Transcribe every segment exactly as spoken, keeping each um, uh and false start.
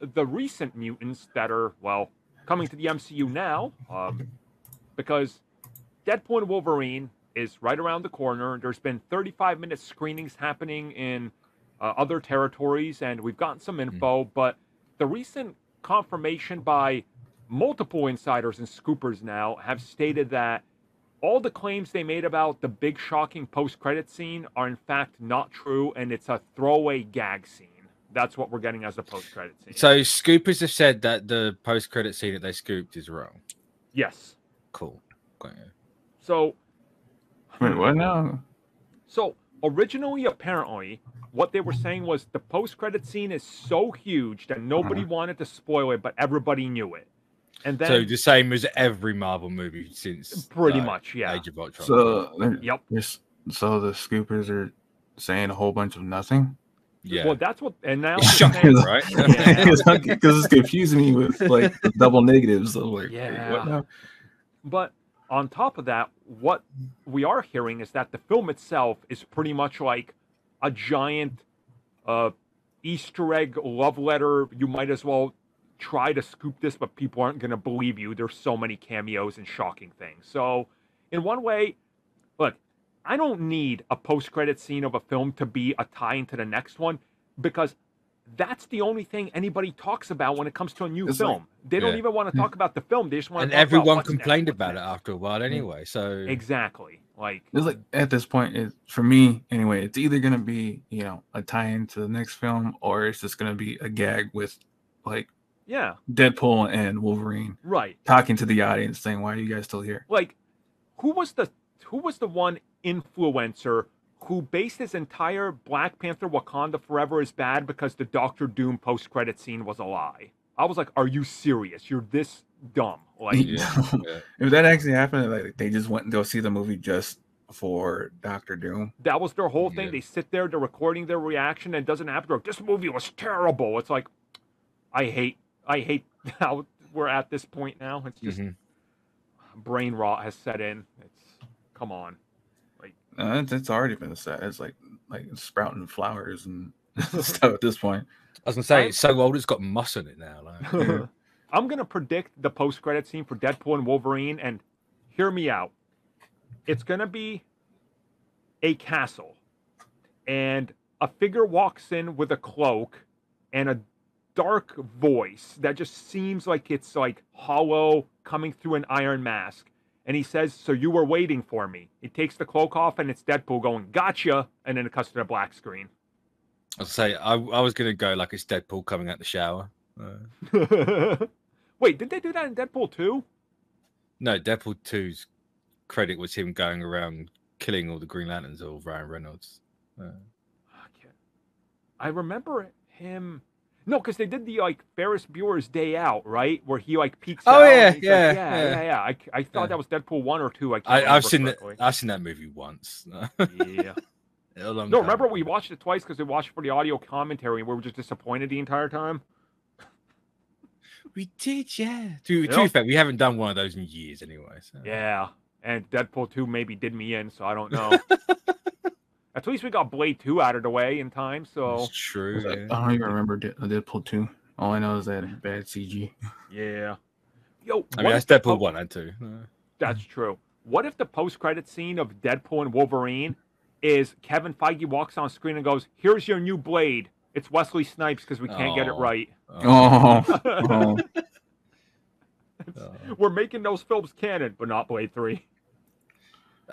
the recent mutants that are, well, coming to the M C U now, um, because Dead Point Wolverine is right around the corner. There's been thirty-five minute screenings happening in uh, other territories, and we've gotten some info, mm-hmm. but the recent confirmation by multiple insiders and scoopers now have stated that all the claims they made about the big shocking post-credit scene are in fact not true, and it's a throwaway gag scene. That's what we're getting as a post-credit scene. So scoopers have said that the post-credit scene that they scooped is wrong. Yes. Cool. Got you. So wait, what now? So originally, apparently, what they were saying was the post-credit scene is so huge that nobody uh-huh. wanted to spoil it, but everybody knew it. And then, so the same as every Marvel movie since pretty uh, much, yeah. Age of Ultron. So yep. So the scoopers are saying a whole bunch of nothing. Yeah. Well, that's what, and now it's shocking, right? Because yeah. it's confusing me with like the double negatives. So like, yeah. What now? But on top of that, what we are hearing is that the film itself is pretty much like a giant uh, Easter egg love letter. You might as well try to scoop this, but people aren't going to believe you. There's so many cameos and shocking things. So in one way, look, I don't need a post-credit scene of a film to be a tie into the next one, because that's the only thing anybody talks about when it comes to a new it's film. Like, they yeah. don't even want to talk about the film. They just want. And to everyone about complained about next. it after a while, anyway. So exactly, like, it's like at this point, it, for me anyway, it's either going to be you know a tie-in to the next film, or it's just going to be a gag with like yeah, Deadpool and Wolverine, right? Talking to the audience, saying, "Why are you guys still here?" Like, who was the who was the one influencer who based his entire Black Panther Wakanda Forever is bad because the Doctor Doom post-credit scene was a lie? I was like, are you serious? You're this dumb. Like, yeah. Yeah. If that actually happened, like they just went and go see the movie just for Doctor Doom. That was their whole thing. Yeah. They sit there, they're recording their reaction, and it doesn't happen. Like, this movie was terrible. It's like, I hate, I hate how we're at this point now. It's just mm-hmm. brain rot has set in. It's, come on. Uh, it's, it's already been set. It's like like sprouting flowers and stuff at this point. I was gonna say it's so old it's got moss in it now. Like. I'm gonna predict the post credit scene for Deadpool and Wolverine, and hear me out. It's gonna be a castle, and a figure walks in with a cloak and a dark voice that just seems like it's like hollow coming through an iron mask. And he says, so you were waiting for me. He takes the cloak off, and it's Deadpool going, gotcha. And then it cuts to the black screen. I'll say, I, I was going to go like it's Deadpool coming out the shower. Uh... Wait, did they do that in Deadpool two? No, Deadpool two's credit was him going around killing all the Green Lanterns or Ryan Reynolds. Uh... Okay. I remember him... No, because they did the like Ferris Bueller's Day Out, right? Where he like peeks oh, out. Oh yeah, yeah, like, yeah, yeah, yeah, yeah. I, I thought yeah. that was Deadpool one or two. I can't I, I've seen that. I've seen that movie once. yeah. No, time. Remember we watched it twice because we watched it for the audio commentary, and we were just disappointed the entire time. We did, yeah. To, yep. to be fair, we haven't done one of those in years, anyway. So. Yeah, and Deadpool two maybe did me in, so I don't know. At least we got Blade two out of the way in time, so... That's true. I, yeah. I don't even remember Deadpool two. All I know is that bad C G. Yeah. Yo, I mean, that's Deadpool one and two. That's true. What if the post-credit scene of Deadpool and Wolverine is Kevin Feige walks on screen and goes, here's your new Blade. It's Wesley Snipes because we can't oh. get it right. Oh. oh. oh. We're making those films canon, but not Blade three.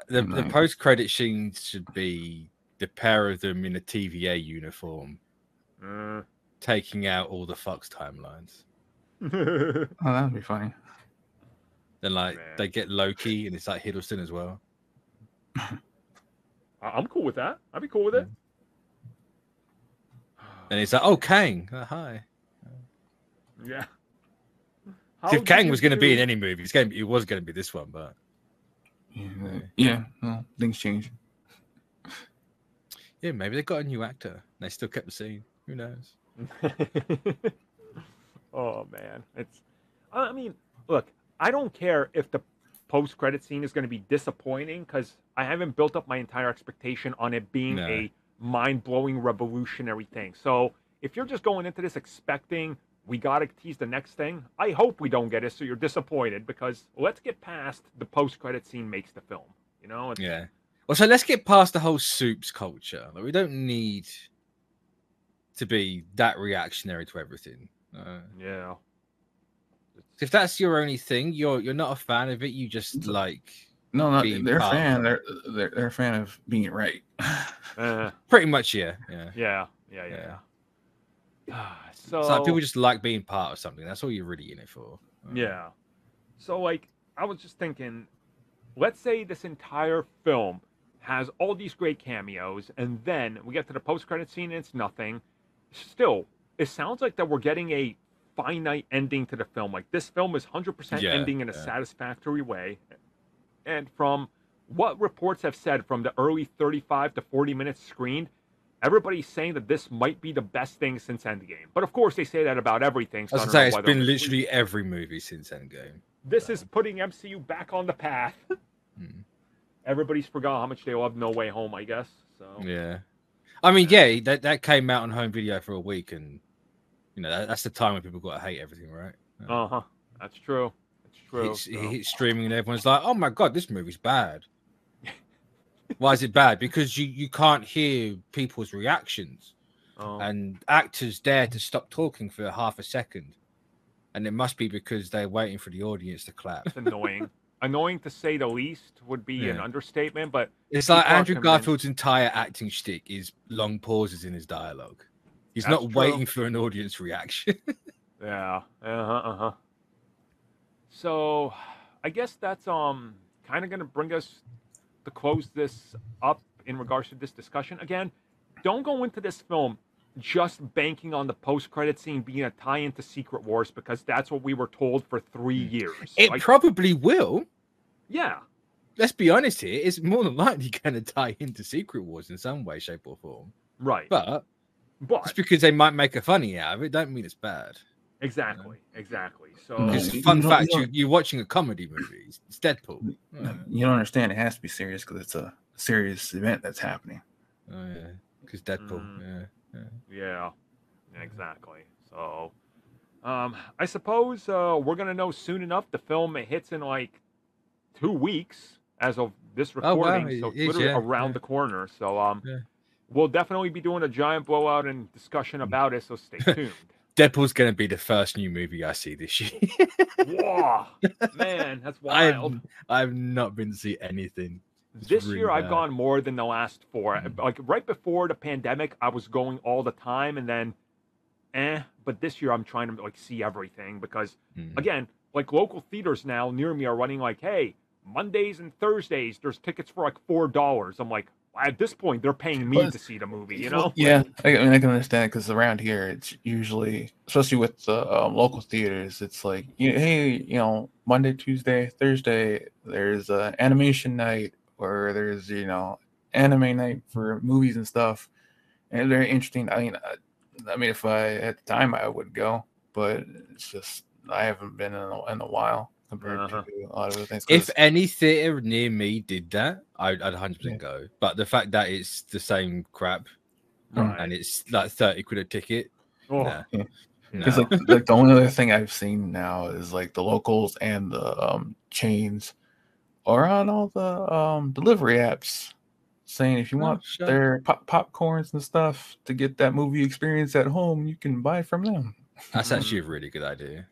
The, the post-credit scene should be... the pair of them in a T V A uniform mm. taking out all the Fox timelines. Oh, that would be funny. Then, like, Man. they get Loki and it's like Hiddleston as well. I'm cool with that. I'd be cool with it. And it's like, oh, Kang. Oh, hi. Yeah. If Kang was going to be in any movie, it's gonna be, it was going to be this one, but. Yeah. yeah. yeah. Well, things change. Yeah, maybe they got a new actor. And they still kept the scene. Who knows? Oh man, it's. I mean, look, I don't care if the post-credit scene is going to be disappointing because I haven't built up my entire expectation on it being no. a mind-blowing, revolutionary thing. So if you're just going into this expecting we got to tease the next thing. I hope we don't get it, so you're disappointed, because let's get past the post-credit scene makes the film. You know? It's, yeah. Well, so let's get past the whole soups culture. Like, we don't need to be that reactionary to everything. Uh, yeah. If that's your only thing, you're you're not a fan of it. You just like no, not they're a fan. They're, they're they're a fan of being right. uh, Pretty much, yeah, yeah, yeah, yeah, yeah. yeah. So it's like people just like being part of something. That's all you're really in it for. Yeah. So like I was just thinking, let's say this entire film has all these great cameos, and then we get to the post-credit scene and it's nothing. Still, it sounds like that we're getting a finite ending to the film. Like this film is one hundred percent yeah, ending in a yeah. satisfactory way. And from what reports have said from the early thirty-five to forty minutes screened, everybody's saying that this might be the best thing since Endgame. But of course, they say that about everything. So I was going to say, it's been literally every movie since Endgame. This so. is putting M C U back on the path. Hmm. Everybody's forgot how much they love No Way Home, I guess. So yeah. I mean, yeah, yeah that, that came out on home video for a week. And, you know, that, that's the time when people got to hate everything, right? Uh huh. That's true. That's true. It's, so. It hits streaming and everyone's like, oh my God, this movie's bad. Why is it bad? Because you, you can't hear people's reactions. Oh. And actors dare to stop talking for half a second. And it must be because they're waiting for the audience to clap. It's annoying. Annoying to say the least would be yeah. an understatement, but... It's like Andrew Garfield's in... entire acting shtick is long pauses in his dialogue. He's That's not true. waiting for an audience reaction. yeah. Uh-huh, uh-huh. So, I guess that's um kind of going to bring us... to close this up in regards to this discussion. Again, don't go into this film just banking on the post-credit scene being a tie-in to Secret Wars, because that's what we were told for three years. It like, probably will. Yeah. Let's be honest here. It's more than likely going to tie into Secret Wars in some way, shape, or form. Right. But, but just because they might make a funny out of it, don't mean it's bad. Exactly, exactly. So, fun you fact, you, you're watching a comedy movie. It's Deadpool. You don't understand. It has to be serious because it's a serious event that's happening. Oh yeah, because Deadpool. Mm. Yeah, yeah, yeah, exactly. So, um, I suppose uh, we're gonna know soon enough. The film it hits in like two weeks as of this recording. Oh, wow. So it's literally yeah. around yeah. the corner. So um, yeah. we'll definitely be doing a giant blowout and discussion about it. So stay tuned. Deadpool's going to be the first new movie I see this year. Wow, man, that's wild. I've, I've not been to see anything. It's this really year, bad. I've gone more than the last four. Mm. Like right before the pandemic, I was going all the time, and then, eh. But this year, I'm trying to like see everything because, mm. again, like local theaters now near me are running like, hey, Mondays and Thursdays, there's tickets for like four dollars. I'm like. At this point, they're paying me well, to see the movie, you know? Yeah, I mean, I can understand because around here, it's usually, especially with the um, local theaters, it's like, you know, hey, you know, Monday, Tuesday, Thursday, there's uh, animation night or there's, you know, anime night for movies and stuff. And they're interesting. I mean, I, I mean, if I had the time, I would go, but it's just, I haven't been in a, in a while. Uh-huh. Things, if any theater near me did that, I'd, I'd one hundred percent yeah. go. But the fact that it's the same crap right. and it's like thirty quid a ticket. Oh. Nah. Yeah. Nah. It's like, like the only other thing I've seen now is like the locals and the um, chains are on all the um, delivery apps saying if you want oh, sure. their pop popcorns and stuff to get that movie experience at home, you can buy from them. That's actually a really good idea.